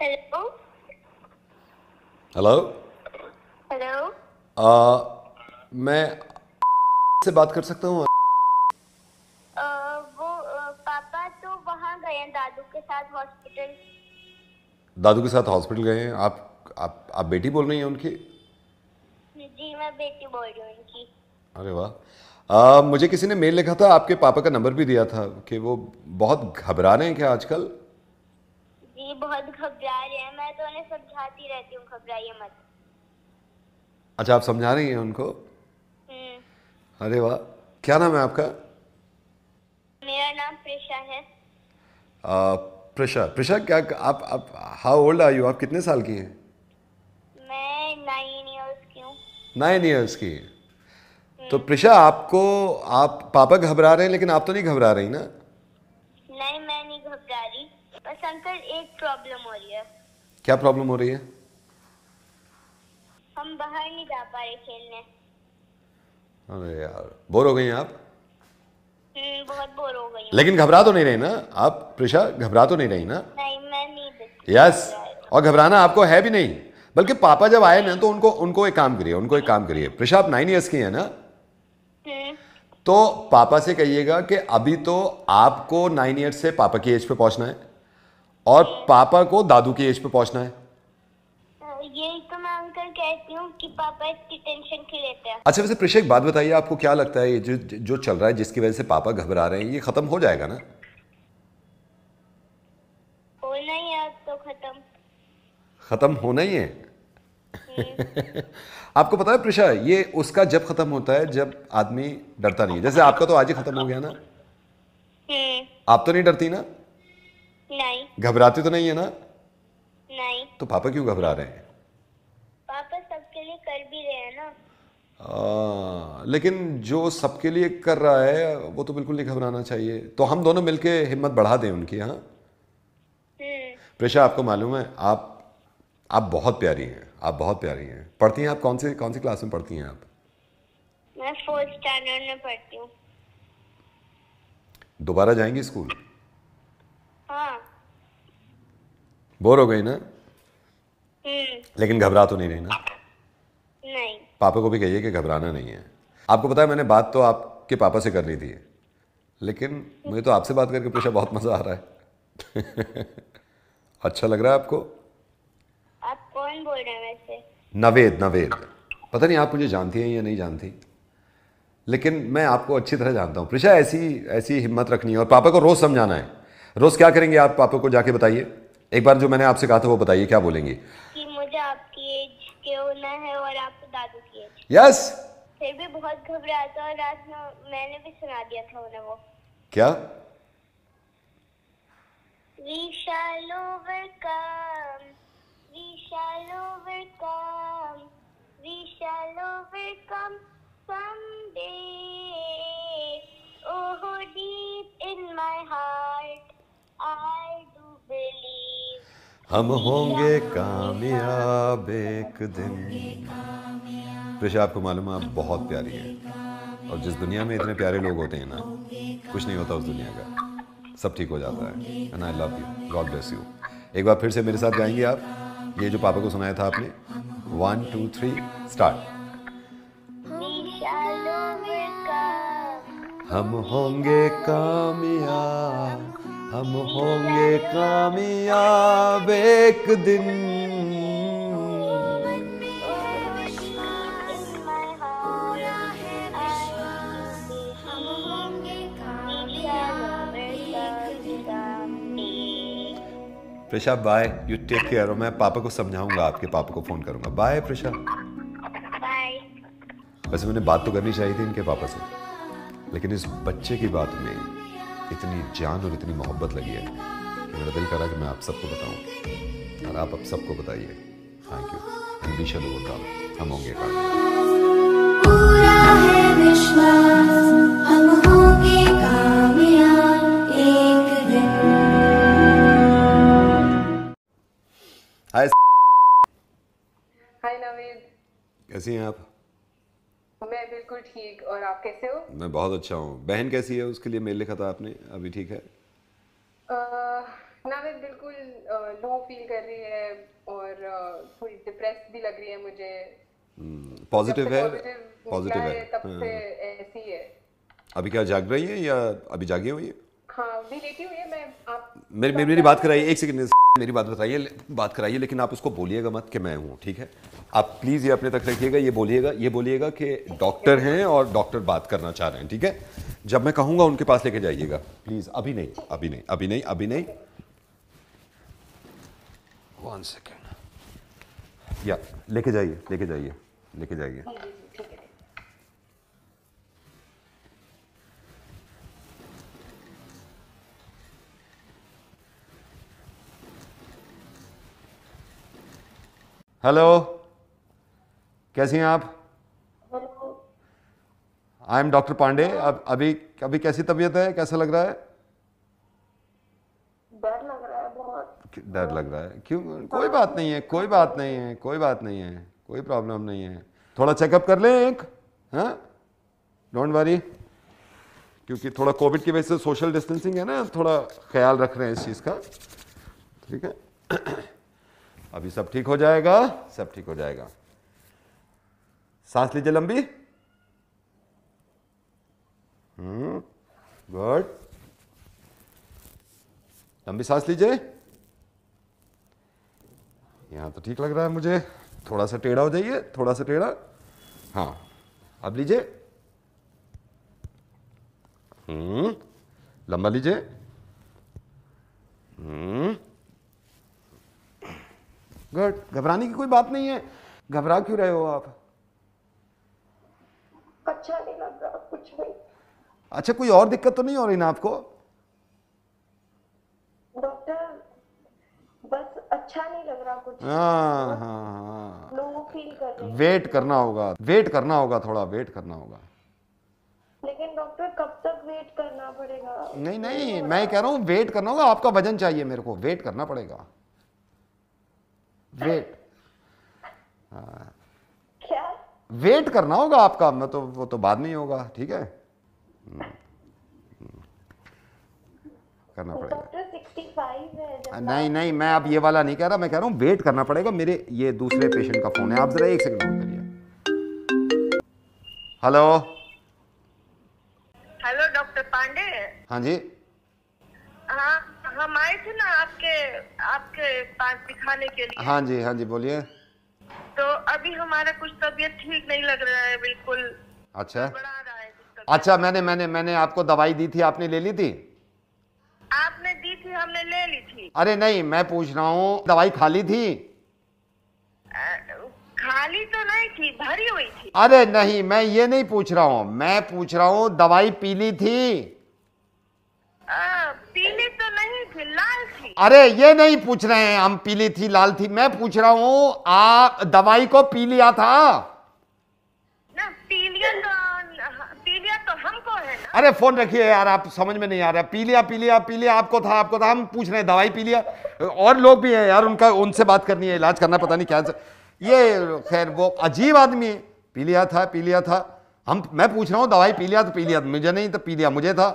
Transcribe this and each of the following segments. Hello. Hello. Hello. मैं से बात कर सकता हूँ? वो पापा तो वहाँ गए हैं दादू के साथ हॉस्पिटल। दादू के साथ हॉस्पिटल गए हैं। आप बेटी बोल रही हैं उनकी? जी मैं बेटी बोल रही हूँ उनकी। अरे वाह, मुझे किसी ने मेल लिखा था, आपके पापा का नंबर भी दिया था कि वो बहुत घबरा रहे हैं क्या आजकल? जी बहुत घबरा रहे हैं, मैं तो उन्हें समझाती रहती हूँ घबराइए मत। अच्छा आप समझा रही हैं उनको? अरे वाह, क्या नाम है आपका? मेरा नाम प्रिशा है। प्रिशा क्या आप हाउ ओल्ड आर यू? आप कितने साल की हैं? मैं 9 years की हूँ। 9 years की? तो प्रिशा आपको पापा घबरा रहे हैं लेकिन आप तो नहीं घबरा रही ना? नहीं मैं नहीं घबरा रही, बस अंकल एक प्रॉब्लम हो रही है। क्या प्रॉब्लम हो रही है? हम बाहर नहीं जा पा रहे खेलने। अरे यार बोर हो गई हैं आप? बहुत बोर हो गई। लेकिन घबरा तो नहीं रही ना आप? प्रिशा घबरा तो नहीं रही ना? नहीं मैं नहीं। यस, और घबराना आपको है भी नहीं, बल्कि पापा जब आए ना तो उनको एक काम करिए, प्रिशा आप 9 years की है ना, तो पापा से कहिएगा कि अभी तो आपको 9 years से पापा की एज पे पहुंचना है और पापा को दादू की एज पे पहुंचना है। यही तो मैं अंकल कहती हूँ कि पापा इसकी टेंशन क्यों लेते हैं। अच्छा वैसे प्रिशा एक बात बताइए, आपको क्या लगता है ये जो चल रहा है जिसकी वजह से पापा घबरा रहे हैं ये खत्म हो जाएगा ना? होना ही है, तो खत्म होना ही है। आपको पता है प्रिशा ये उसका जब खत्म होता है जब आदमी डरता नहीं है, जैसे आपका तो आज ही खत्म हो गया ना। आप तो नहीं डरती ना? नहीं। घबराती तो नहीं है ना? नहीं। तो पापा क्यों घबरा रहे हैं? पापा सबके लिए कर भी रहे हैं ना। लेकिन जो सबके लिए कर रहा है वो तो बिल्कुल नहीं घबराना चाहिए, तो हम दोनों मिलके हिम्मत बढ़ा दें उनकी। हाँ प्रिशा आपको मालूम है आप बहुत प्यारी हैं, आप बहुत प्यारी हैं। पढ़ती हैं आप कौन सी क्लास में पढ़ती हैं आप? मैं 4th स्टैंडर्ड में पढ़ती हूँ। दोबारा जाएंगी स्कूल? हाँ। बोर हो गई ना? लेकिन घबरा तो नहीं रही ना? नहीं। पापा को भी कहिए कि घबराना नहीं है। आपको पता है मैंने बात तो आपके पापा से करनी थी लेकिन मुझे तो आपसे बात करके प्रिशा बहुत मजा आ रहा है। अच्छा लग रहा है आपको? आप कौन बोल रहे हैं वैसे? नवेद। पता नहीं आप मुझे जानती हैं या नहीं जानती, लेकिन मैं आपको अच्छी तरह जानता हूँ। प्रिशा ऐसी हिम्मत रखनी है और पापा को रोज समझाना है। रोज क्या करेंगे आप पापा को जाके बताइए? एक बार जो मैंने आपसे कहा था वो बताइए, क्या बोलेंगे? कि मुझे आपकी एज के होना है और आपको दादू की एज। यस। फिर भी बहुत घबराता है, रात में मैंने भी सुना दिया था उन्हें वो। क्या? We shall overcome someday. Oh, deep in my heart, I do believe. हम होंगे कामयाब एक दिन। प्रिशा आपको मालूम है आप बहुत प्यारी हैं और जिस दुनिया में इतने प्यारे लोग होते हैं ना, कुछ नहीं होता उस दुनिया का, सब ठीक हो जाता है। And I love you, God bless you. एक बार फिर से मेरे साथ गाएंगे आप ये जो पापा को सुनाया था आपने? 1 2 3 स्टार्ट। हम होंगे कामयाब, हम होंगे कामयाब एक दिन। Prisha bye, you take care. और मैं पापा को समझाऊंगा, आपके पापा को फोन करूंगा। बाय प्रिशा। बाय। वैसे मैंने बात तो करनी चाहिए थी इनके पापा से, लेकिन इस बच्चे की बात में इतनी जान और इतनी मोहब्बत लगी है कि मेरा दिल करा कि मैं आप सबको बताऊं और आप सबको बताइए। Thank you. हमेशा लोगों का हम होंगे हाय हाय नवीद, कैसी हैं आप? मैं बिल्कुल ठीक, और आप कैसे हो? मैं बहुत अच्छा हूँ। बहन कैसी है? उसके लिए मेल लिखा था आपने, अभी ठीक है? नावेद बिल्कुल लो फील कर रही है और थोड़ी डिप्रेस्ड भी लग रही है मुझे। पॉजिटिव है, पॉजिटिव है तब से ऐसी है। अभी क्या जाग रही है या अभी जागी हुई है? हाँ अभी लेटी हुई है मैं। आप मेरी बात कराइए, एक सेकंड मेरी बात बताइए, बात कराइए, लेकिन आप उसको बोलिएगा मत कि मैं हूँ, ठीक है? आप प्लीज़ ये अपने तक रखिएगा, ये बोलिएगा कि डॉक्टर हैं और डॉक्टर बात करना चाह रहे हैं, ठीक है? जब मैं कहूँगा उनके पास लेके जाइएगा प्लीज़, अभी नहीं अभी नहीं अभी नहीं अभी नहीं। 1 सेकेंड या लेके जाइए लेके जाइए लेके जाइए। हेलो, कैसी हैं आप? I am doctor Pandey. अब अभी कैसी तबीयत है, कैसा लग रहा है? डर लग रहा है, बहुत डर लग रहा है। क्यों? कोई बात नहीं है, कोई बात नहीं है, कोई बात नहीं है, कोई प्रॉब्लम नहीं है। थोड़ा चेकअप कर लें एक, हाँ डोंट वरी, क्योंकि थोड़ा कोविड की वजह से सोशल डिस्टेंसिंग है ना, थोड़ा ख्याल रख रहे हैं इस चीज़ का, ठीक है? अभी सब ठीक हो जाएगा, सब ठीक हो जाएगा। सांस लीजिए लंबी। गुड, लंबी सांस लीजिए। यहां तो ठीक लग रहा है मुझे, थोड़ा सा टेढ़ा हो जाइए, थोड़ा सा टेढ़ा, हाँ अब लीजिए। लंबा लीजिए। गुड, घबराने की कोई बात नहीं है। घबरा क्यों रहे हो आप? अच्छा नहीं लग रहा कुछ नहीं। अच्छा, कोई और दिक्कत तो नहीं हो रही ना आपको? डॉक्टर बस अच्छा नहीं लग रहा कुछ। हाँ हाँ, लो फील कर रही हूं। वेट करना होगा थोड़ा, वेट करना होगा। लेकिन डॉक्टर कब तक वेट करना पड़ेगा? नहीं मैं कह रहा हूँ वेट करना होगा, आपका वजन चाहिए मेरे को, वेट करना पड़ेगा। वेट, क्या वेट करना होगा आपका? मैं तो वो तो बाद में ही होगा, ठीक है? करना पड़ेगा। डॉक्टर 65 है। नहीं मैं अब ये वाला नहीं कह रहा, मैं कह रहा हूँ वेट करना पड़ेगा। मेरे ये दूसरे पेशेंट का फोन है, आप जरा 1 सेकंड होल्ड करिए। Hello doctor Pandey? हाँ जी, हाँ हम आए थे ना आपके पास दिखाने के लिए। हाँ जी, हाँ जी बोलिए। तो अभी हमारा कुछ तबीयत ठीक नहीं लग रहा है बिल्कुल। अच्छा तो रहा है अच्छा, मैंने आपको दवाई दी थी, आपने ले ली थी? आपने दी थी, हमने ले ली थी। अरे नहीं, मैं पूछ रहा हूँ दवाई खाली थी? खाली तो नहीं थी, भरी हुई थी। अरे नहीं, मैं ये नहीं पूछ रहा हूँ, मैं पूछ रहा हूँ दवाई पीली थी? पीली तो नहीं थी, लाल थी। अरे ये नहीं पूछ रहे हैं हम, पीली थी लाल थी, मैं पूछ रहा हूँ आप दवाई को पी लिया था ना? पी लिया तो हमको है ना। अरे फोन रखिए यार, आप समझ में नहीं आ रहा। पी लिया आपको था, हम पूछ रहे हैं दवाई पी लिया। और लोग भी हैं यार, उनसे बात करनी है, इलाज करना, पता नहीं क्या ये, खैर वो अजीब आदमी है। पी लिया था हम, मैं पूछ रहा हूँ दवाई पी लिया, मुझे नहीं तो पी लिया, मुझे था।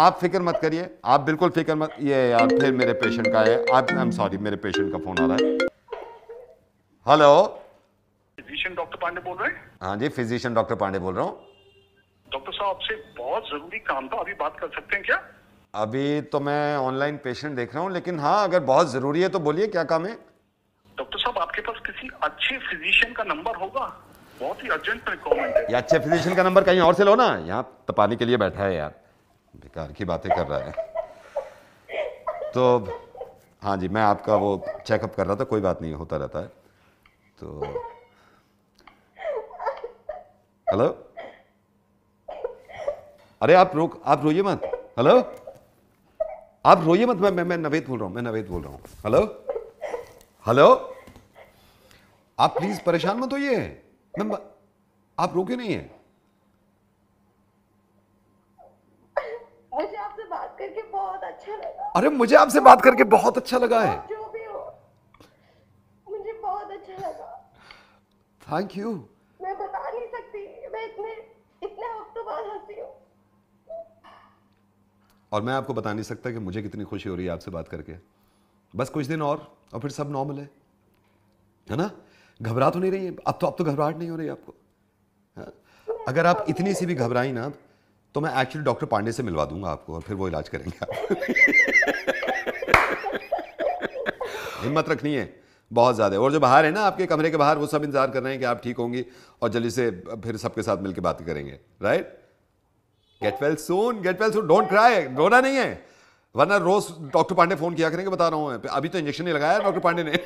आप फिक्र मत करिए, आप बिल्कुल फिक्र मत। ये यार फिर मेरे पेशेंट का है, आई एम सॉरी, मेरे पेशेंट का फोन आ रहा है। हेलो, फिजिशियन डॉक्टर पांडे बोल रहे हैं? हाँ जी, फिजिशियन डॉक्टर पांडे बोल रहा हूँ। डॉक्टर साहब आपसे बहुत जरूरी काम था, अभी बात कर सकते हैं क्या? अभी तो मैं ऑनलाइन पेशेंट देख रहा हूँ, लेकिन हाँ अगर बहुत जरूरी है तो बोलिए, क्या काम है? डॉक्टर साहब आपके पास किसी अच्छे फिजिशियन का नंबर होगा? बहुत ही अर्जेंट रिक्वायरमेंट है। अच्छे फिजिशियन का नंबर कहीं और से लो ना, यहाँ तपाने के लिए बैठा है यार, बेकार की बातें कर रहा है। तो हाँ जी, मैं आपका वो चेकअप कर रहा था, कोई बात नहीं, होता रहता है। तो हेलो, अरे आप रोइए मत। हेलो, आप रोइए मत, मैं नवेद बोल रहा हूँ, हेलो हेलो, आप प्लीज परेशान मत होइए, आप रोके नहीं है। अरे मुझे आपसे बात करके बहुत अच्छा लगा है। जो भी हो, मुझे बहुत अच्छा लगा। Thank you. मैं बता नहीं सकती, मैं इतने हफ्तों बाद हंसी हूँ। और मैं आपको बता नहीं सकता कि मुझे कितनी खुशी हो रही है आपसे बात करके। बस कुछ दिन और फिर सब नॉर्मल है ना। घबरा तो नहीं रही है अब तो घबराहट नहीं हो रही आपको। हाँ? अगर आप इतनी सी भी घबराई ना तो मैं एक्चुअली डॉक्टर पांडे से मिलवा दूंगा आपको और फिर वो इलाज करेंगे आप। हिम्मत रखनी है बहुत ज़्यादा। और जो बाहर है ना आपके कमरे के बाहर वो सब इंतजार कर रहे हैं कि आप ठीक होंगी और जल्दी से फिर सबके साथ मिलकर बात करेंगे। Right, get well soon, get well soon. Don't cry, रोना नहीं है वरना रोज डॉक्टर पांडे फोन किया करेंगे, बता रहा हूँ। अभी तो इंजेक्शन नहीं लगाया डॉक्टर पांडे ने।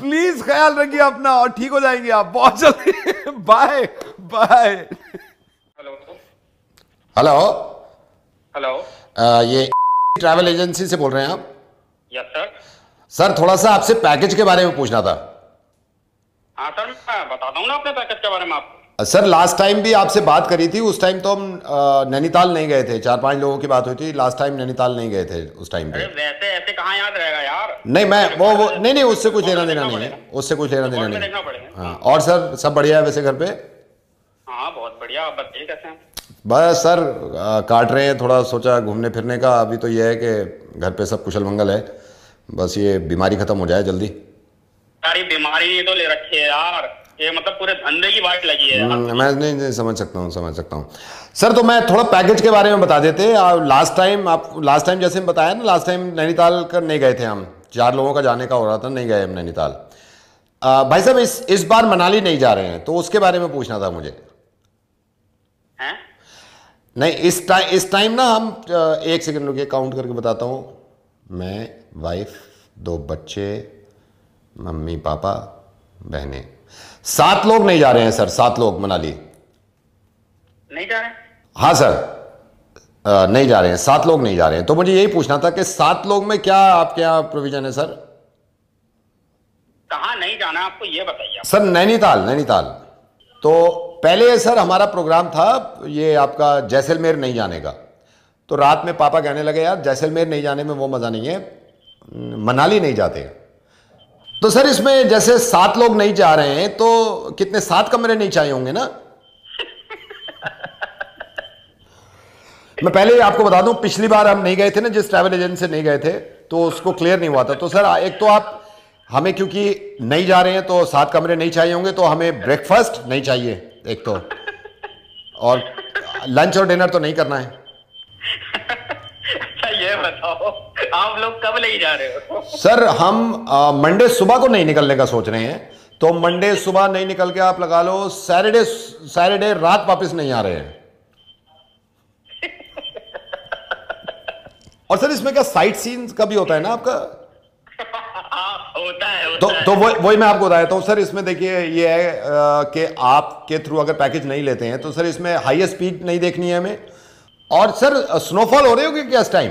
प्लीज ख्याल रखिए अपना और ठीक हो जाएंगे आप बहुत जल्दी। Bye bye. हेलो हेलो, ये ट्रैवल एजेंसी से बोल रहे हैं आप? Yes sir. सर थोड़ा सा आपसे पैकेज के बारे में पूछना था। हाँ सर, मैं बता दूँ ना अपने पैकेज के बारे में आपको। सर लास्ट टाइम भी आपसे बात करी थी, उस टाइम तो हम नैनीताल नहीं गए थे, 4-5 लोगों की बात हुई थी। लास्ट टाइम नैनीताल नहीं गए थे उस टाइम पे। वैसे ऐसे कहाँ याद रहेगा यार। नहीं मैं वो नहीं, उससे कुछ लेना देना नहीं है, उससे कुछ लेना देना नहीं। हाँ, और सर सब बढ़िया है वैसे घर पे? हाँ बहुत बढ़िया, आप बताइए कैसे हैं? बस सर काट रहे हैं, थोड़ा सोचा घूमने फिरने का। अभी तो ये है कि घर पे सब कुशल मंगल है, बस ये बीमारी खत्म हो जाए जल्दी। सारी बीमारी तो ले रखी है यार, ये मतलब पूरे धंधे की बात लगी है यार। मैं नहीं समझ सकता हूँ, समझ सकता हूँ सर। तो मैं थोड़ा पैकेज के बारे में बता देते। लास्ट टाइम जैसे हम बताया ना, लास्ट टाइम नैनीताल कर नहीं गए थे हम, 4 लोगों का जाने का हो रहा था, नहीं गए हम नैनीताल। भाई साहब इस बार मनाली नहीं जा रहे हैं, तो उसके बारे में पूछना था मुझे। नहीं इस टाइम ना हम, 1 सेकंड रुकिए काउंट करके बताता हूँ। मैं, वाइफ, 2 बच्चे, मम्मी पापा, बहनें, 7 लोग नहीं जा रहे हैं सर। 7 लोग मनाली नहीं जा रहे हैं। हाँ सर नहीं जा रहे हैं, 7 लोग नहीं जा रहे हैं। तो मुझे यही पूछना था कि 7 लोग में क्या आपके यहाँ प्रोविजन है सर? कहाँ नहीं जाना आपको ये बताइए। सर नैनीताल, नैनीताल तो पहले सर हमारा प्रोग्राम था ये आपका जैसलमेर नहीं जाने का, तो रात में पापा कहने लगे यार जैसलमेर नहीं जाने में वो मज़ा नहीं है, मनाली नहीं जाते। तो सर इसमें जैसे 7 लोग नहीं जा रहे हैं तो कितने 7 कमरे नहीं चाहिए होंगे ना? मैं पहले आपको बता दूं, पिछली बार हम नहीं गए थे ना, जिस ट्रैवल एजेंट से नहीं गए थे तो उसको क्लियर नहीं हुआ था। तो सर एक तो आप हमें, क्योंकि नहीं जा रहे हैं तो 7 कमरे नहीं चाहिए होंगे, तो हमें ब्रेकफास्ट नहीं चाहिए एक तो, और लंच और डिनर तो नहीं करना है। अच्छा ये बताओ आप लोग कब नहीं जा रहे हो? सर हम मंडे सुबह को नहीं निकलने का सोच रहे हैं, तो मंडे सुबह नहीं निकल के आप लगा लो सैटरडे रात वापस नहीं आ रहे हैं। और सर इसमें क्या साइट सीन का भी होता है ना आपका? होता है, तो वही मैं आपको बता देता हूँ सर। इसमें देखिए ये है कि आपके थ्रू अगर पैकेज नहीं लेते हैं तो सर इसमें हाई स्पीड नहीं देखनी है हमें। और सर स्नोफॉल हो रही होगी क्या इस टाइम?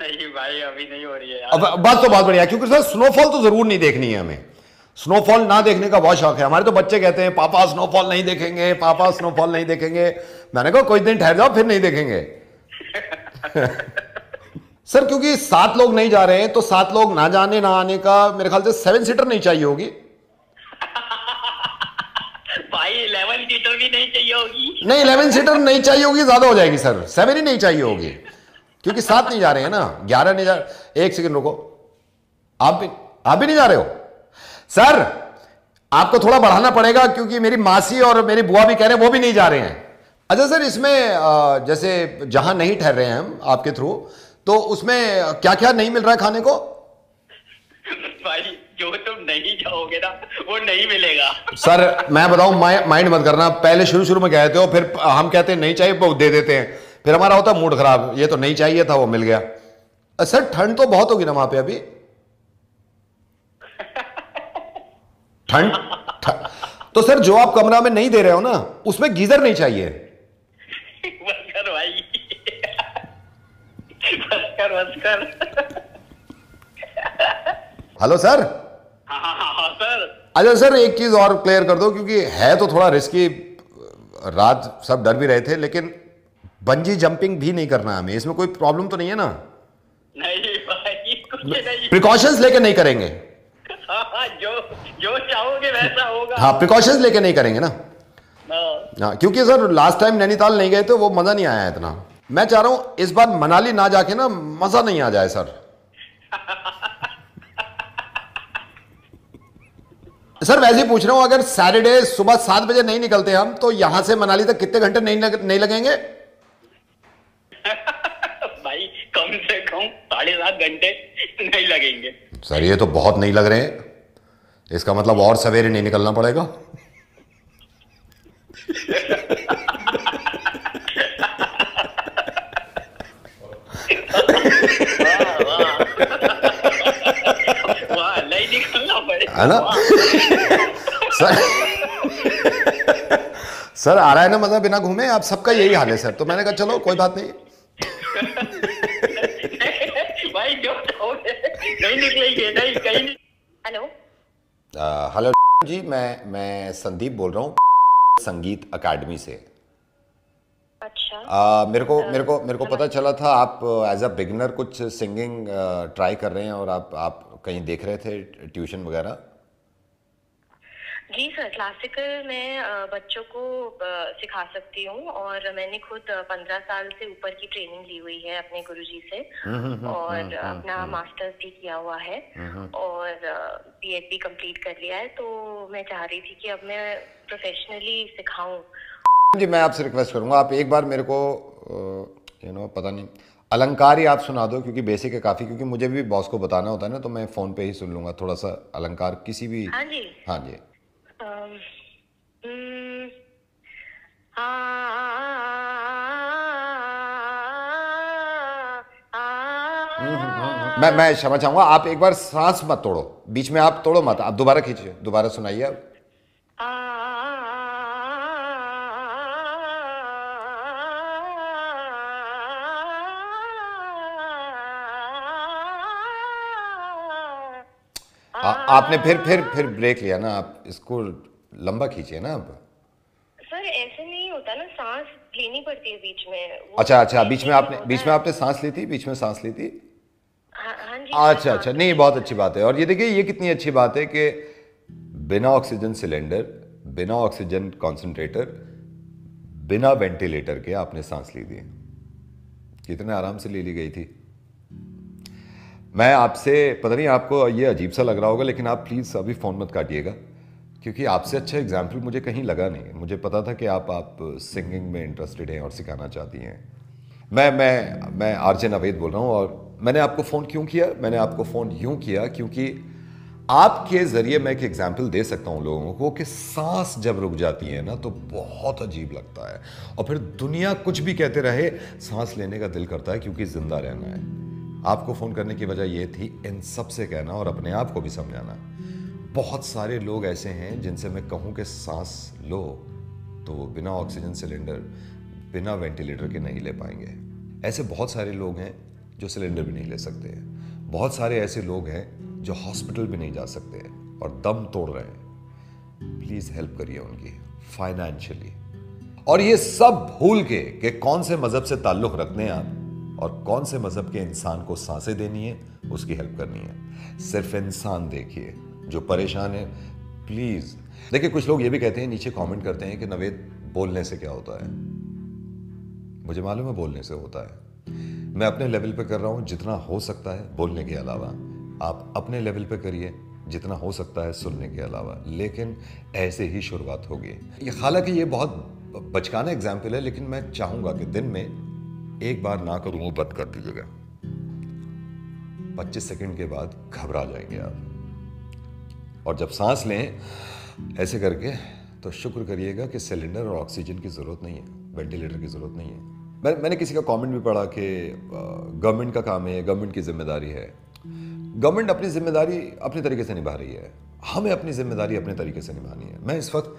नहीं भाई अभी नहीं हो रही है यार। अब बात तो बहुत बढ़िया, क्योंकि सर स्नोफॉल तो जरूर नहीं देखनी है हमें। स्नोफॉल ना देखने का बहुत शौक है, हमारे तो बच्चे कहते हैं पापा स्नोफॉल नहीं देखेंगे, पापा स्नोफॉल नहीं देखेंगे। मैंने कहा कुछ दिन ठहर जाओ फिर नहीं देखेंगे। सर क्योंकि 7 लोग नहीं जा रहे हैं तो 7 लोग ना जाने ना आने का मेरे ख्याल से 7 सीटर नहीं चाहिए होगी। भाई 11 सीटर भी नहीं चाहिए होगी। नहीं 11 सीटर नहीं चाहिए होगी, ज्यादा हो जाएगी सर। 7 ही नहीं चाहिए होगी क्योंकि 7 नहीं जा रहे हैं ना, 11 नहीं जा रहे। 1 सेकंड रुको, आप भी नहीं जा रहे हो सर? आपको थोड़ा बढ़ाना पड़ेगा क्योंकि मेरी मासी और मेरी बुआ भी कह रहे हैं वो भी नहीं जा रहे हैं। अच्छा सर इसमें जैसे जहां नहीं ठहर रहे हैं हम आपके थ्रू, तो उसमें क्या क्या नहीं मिल रहा है खाने को? भाई जो तुम नहीं जाओगे ना वो नहीं मिलेगा। सर मैं बताऊं, माइंड मत करना, पहले शुरू में कहते हो फिर हम कहते हैं नहीं चाहिए वो दे देते हैं, फिर हमारा होता मूड खराब, ये तो नहीं चाहिए था वो मिल गया। सर ठंड तो बहुत होगी ना वहां पे अभी? ठंड तो सर जो आप कमरा में नहीं दे रहे हो ना उसमें गीजर नहीं चाहिए। Hello sir. हाँ सर। अच्छा सर एक चीज और क्लियर कर दो, क्योंकि है तो थोड़ा रिस्की, रात सब डर भी रहे थे, लेकिन बंजी जंपिंग भी नहीं करना हमें। इसमें कोई प्रॉब्लम तो नहीं है ना? नहीं भाई कुछ नहीं, प्रिकॉशंस लेके नहीं करेंगे। हाँ, जो चाहोगे वैसा होगा। हाँ प्रिकॉशंस लेके नहीं करेंगे ना, क्योंकि सर लास्ट टाइम नैनीताल नहीं गए तो वो मजा नहीं आया इतना। मैं चाह रहा हूँ इस बार मनाली ना जाके ना मजा नहीं आ जाए सर। सर वैसे ही पूछ रहा हूँ, अगर सैटरडे सुबह 7 बजे नहीं निकलते हम तो यहाँ से मनाली तक कितने घंटे नहीं लगेंगे? भाई कम से कम 7.5 घंटे नहीं लगेंगे। सर ये तो बहुत नहीं लग रहे हैं, इसका मतलब और सवेरे नहीं निकलना पड़ेगा। है ना सर? सर आ रहा है ना मजा बिना घूमे, आप सबका यही हाल है सर, तो मैंने कहा चलो कोई बात नहीं। भाई नहीं निकलेंगे, नहीं कहीं नहीं। हेलो हेलो जी, मैं संदीप बोल रहा हूँ संगीत अकादमी से। अच्छा। मेरे को पता चला था आप एज अ बिगिनर कुछ सिंगिंग ट्राई कर रहे हैं और आप कहीं देख रहे थे ट्यूशन वगैरह? जी सर, क्लासिकल मैं बच्चों को सिखा सकती हूँ और मैंने खुद 15 साल से ऊपर की ट्रेनिंग ली हुई है अपने गुरुजी से और अपना मास्टर्स भी किया हुआ है और बीएड भी कंप्लीट कर लिया है, तो मैं चाह रही थी कि अब मैं प्रोफेशनली सिखाऊं। जी मैं आपसे रिक्वेस्ट करूँगा आप एक बार मेरे को पता नहीं अलंकार ही आप सुना दो, क्योंकि बेसिक है काफ़ी, क्योंकि मुझे भी बॉस को बताना होता है ना, तो मैं फ़ोन पे ही सुन लूँगा थोड़ा सा अलंकार किसी भी। हाँ जी हाँ जी। मैं क्षमा चाहूँगा, आप एक बार सांस मत तोड़ो, बीच में आप तोड़ो मत, आप दोबारा खींचिए, दोबारा सुनाइए आप। आपने फिर ब्रेक लिया ना, आप इसको लंबा खींचिए ना अब। सर ऐसे नहीं होता ना, सांस लेनी पड़ती है बीच में। अच्छा अच्छा, बीच में आपने सांस ली थी, बीच में सांस ली थी। हाँ जी। अच्छा अच्छा, नहीं बहुत अच्छी बात है। और ये देखिए ये कितनी अच्छी बात है कि बिना ऑक्सीजन सिलेंडर, बिना ऑक्सीजन कॉन्सेंट्रेटर, बिना वेंटिलेटर के आपने सांस ली थी, कितने आराम से ले ली गई थी। मैं आपसे, पता नहीं आपको ये अजीब सा लग रहा होगा लेकिन आप प्लीज़ अभी फ़ोन मत काटिएगा, क्योंकि आपसे अच्छा एग्जाम्पल मुझे कहीं लगा नहीं। मुझे पता था कि आप सिंगिंग में इंटरेस्टेड हैं और सिखाना चाहती हैं। मैं आरजे नवेद बोल रहा हूँ और मैंने आपको फ़ोन क्यों किया, मैंने आपको फ़ोन यूँ किया क्योंकि आपके ज़रिए मैं एक एग्जाम्पल दे सकता हूँ लोगों को कि सांस जब रुक जाती है ना तो बहुत अजीब लगता है, और फिर दुनिया कुछ भी कहते रहे सांस लेने का दिल करता है क्योंकि ज़िंदा रहना है। आपको फ़ोन करने की वजह यह थी इन सब से कहना और अपने आप को भी समझाना। बहुत सारे लोग ऐसे हैं जिनसे मैं कहूँ कि सांस लो तो वो बिना ऑक्सीजन सिलेंडर, बिना वेंटिलेटर के नहीं ले पाएंगे। ऐसे बहुत सारे लोग हैं जो सिलेंडर भी नहीं ले सकते हैं, बहुत सारे ऐसे लोग हैं जो हॉस्पिटल भी नहीं जा सकते हैं और दम तोड़ रहे हैं। प्लीज़ हेल्प करिए उनकी फाइनेंशियली। और ये सब भूल के कि कौन से मज़हब से ताल्लुक़ रखते हैं आप और कौन से मज़हब के इंसान को सांसें देनी है, उसकी हेल्प करनी है। सिर्फ इंसान देखिए जो परेशान है। प्लीज़ देखिए, कुछ लोग ये भी कहते हैं, नीचे कमेंट करते हैं कि नवेद बोलने से क्या होता है। मुझे मालूम है बोलने से होता है, मैं अपने लेवल पे कर रहा हूँ जितना हो सकता है बोलने के अलावा। आप अपने लेवल पे करिए जितना हो सकता है सुनने के अलावा, लेकिन ऐसे ही शुरुआत होगी। हालांकि ये बहुत बचकाना एग्जाम्पल है, लेकिन मैं चाहूँगा कि दिन में एक बार ना करूं वो बंद कर दीजिएगा। 25 सेकंड के बाद घबरा जाएंगे आप, और जब सांस लें ऐसे करके तो शुक्र करिएगा कि सिलेंडर और ऑक्सीजन की ज़रूरत नहीं है, वेंटिलेटर की ज़रूरत नहीं है। मैंने किसी का कमेंट भी पढ़ा कि गवर्नमेंट का काम है, गवर्नमेंट की जिम्मेदारी है। गवर्नमेंट अपनी जिम्मेदारी अपने तरीके से निभा रही है, हमें अपनी जिम्मेदारी अपने तरीके से निभानी है। मैं इस वक्त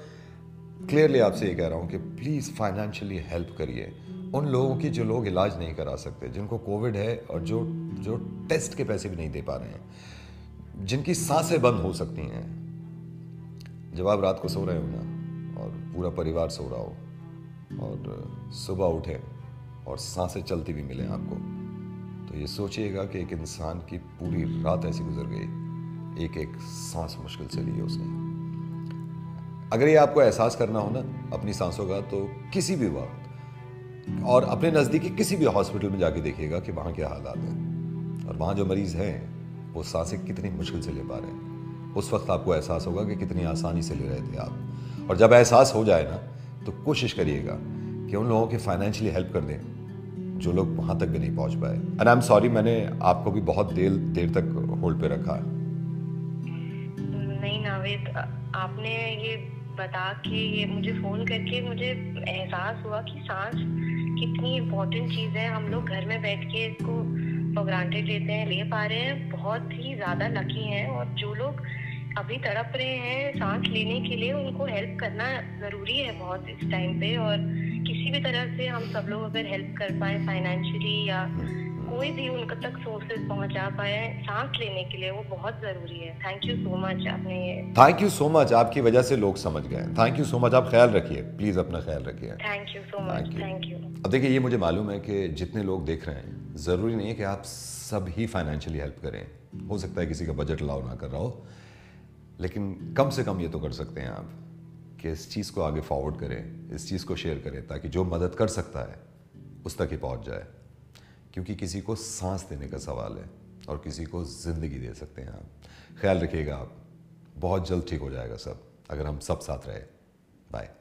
क्लियरली आपसे ये कह रहा हूँ कि प्लीज़ फाइनेंशियली हेल्प करिए उन लोगों की जो लोग इलाज नहीं करा सकते, जिनको कोविड है और जो टेस्ट के पैसे भी नहीं दे पा रहे हैं, जिनकी सांसें बंद हो सकती हैं। जब आप रात को सो रहे हो ना और पूरा परिवार सो रहा हो और सुबह उठे और सांसें चलती भी मिलें आपको, तो ये सोचिएगा कि एक इंसान की पूरी रात ऐसी गुजर गई, एक एक सांस मुश्किल से ली उसने। अगर ये आपको एहसास करना हो ना अपनी सांसों का, तो किसी भी वक्त और अपने नज़दीकी किसी भी हॉस्पिटल में जाके देखिएगा कि वहाँ क्या हालात हैं और वहाँ जो मरीज़ हैं वो सांसें कितनी मुश्किल से ले पा रहे हैं। उस वक्त आपको एहसास होगा कि कितनी आसानी से ले रहे थे आप। और जब एहसास हो जाए ना तो कोशिश करिएगा कि उन लोगों की फाइनेंशियली हेल्प कर दें जो लोग वहाँ तक भी नहीं पहुँच पाए। एंड आई एम सॉरी, मैंने आपको भी बहुत देर तक होल्ड पे रखा है। नहीं नावेद, आपने ये बता के ये मुझे फ़ोन करके मुझे एहसास हुआ कि सांस कितनी इम्पोर्टेंट चीज़ है। हम लोग घर में बैठ के इसको फॉर ग्रांटेड लेते हैं, ले पा रहे हैं। बहुत ही ज़्यादा लकी हैं और जो लोग अभी तड़प रहे हैं सांस लेने के लिए उनको हेल्प करना ज़रूरी है बहुत इस टाइम पे। और किसी भी तरह से हम सब लोग अगर हेल्प कर पाए फाइनेंशियली या कोई भी उनका तक सोर्सेज पहुंचा पाए सांस लेने के लिए, वो बहुत जरूरी है। थैंक यू सो मच, आपने थैंक यू सो मच, आपकी वजह से लोग समझ गए। थैंक यू सो मच, आप ख्याल रखिए, प्लीज अपना ख्याल रखिए। Thank you so much, thank you. अब देखिए, ये मुझे मालूम है कि जितने लोग देख रहे हैं जरूरी नहीं है कि आप सब ही फाइनेंशियली हेल्प करें। हो सकता है किसी का बजट अलाउ ना कर रहा हो, लेकिन कम से कम ये तो कर सकते हैं आप कि इस चीज़ को आगे फॉरवर्ड करें, इस चीज़ को शेयर करें ताकि जो मदद कर सकता है उस तक ही पहुँच जाए। क्योंकि किसी को सांस देने का सवाल है और किसी को ज़िंदगी दे सकते हैं आप। ख्याल रखिएगा आप, बहुत जल्द ठीक हो जाएगा सब अगर हम सब साथ रहे। बाय।